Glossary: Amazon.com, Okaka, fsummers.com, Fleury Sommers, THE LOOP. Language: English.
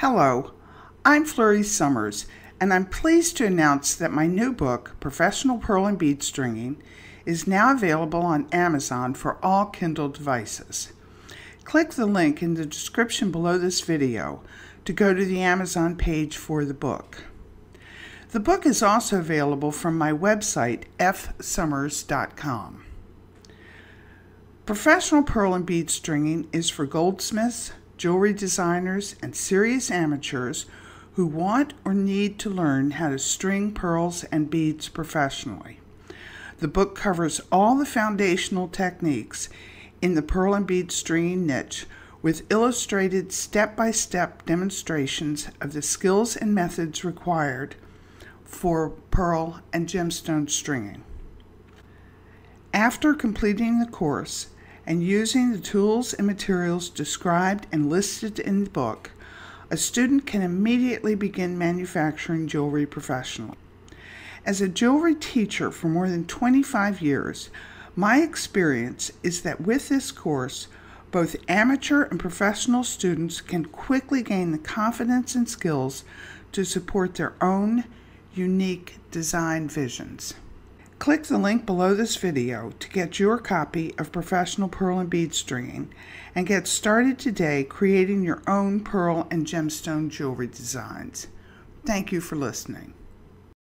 Hello, I'm Fleury Sommers, and I'm pleased to announce that my new book, Professional Pearl and Bead Stringing, is now available on Amazon for all Kindle devices. Click the link in the description below this video to go to the Amazon page for the book. The book is also available from my website, fsummers.com. Professional pearl and bead stringing is for goldsmiths, jewelry designers, and serious amateurs who want or need to learn how to string pearls and beads professionally. The book covers all the foundational techniques in the pearl and bead stringing niche with illustrated step-by-step demonstrations of the skills and methods required for pearl and gemstone stringing. After completing the course, and using the tools and materials described and listed in the book, a student can immediately begin manufacturing jewelry professionally. As a jewelry teacher for more than 25 years, my experience is that with this course, both amateur and professional students can quickly gain the confidence and skills to support their own unique design visions. Click the link below this video to get your copy of Professional Pearl and Bead Stringing and get started today creating your own pearl and gemstone jewelry designs. Thank you for listening.